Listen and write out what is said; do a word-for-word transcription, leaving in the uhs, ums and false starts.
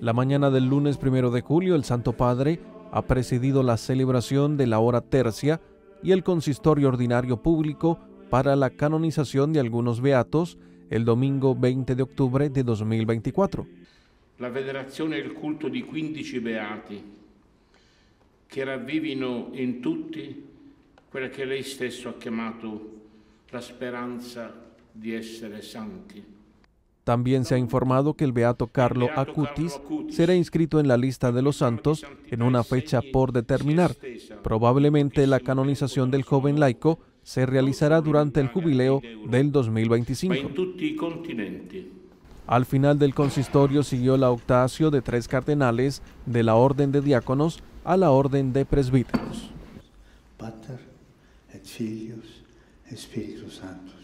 La mañana del lunes primero de julio, el Santo Padre ha presidido la celebración de la hora tercia y el consistorio ordinario público para la canonización de algunos beatos el domingo veinte de octubre de dos mil veintiquattro. La venerazione e il culto di quindici beati che ravvivino in tutti quella che lei stesso ha chiamato la speranza di essere santi. También se ha informado que el beato Carlo Acutis será inscrito en la lista de los santos en una fecha por determinar. Probablemente la canonización del joven laico se realizará durante el jubileo del dos mil veinticinco. Al final del consistorio siguió la octasio de tres cardenales de la orden de diáconos a la orden de presbíteros. Pater et Filius et Spiritus Sanctus.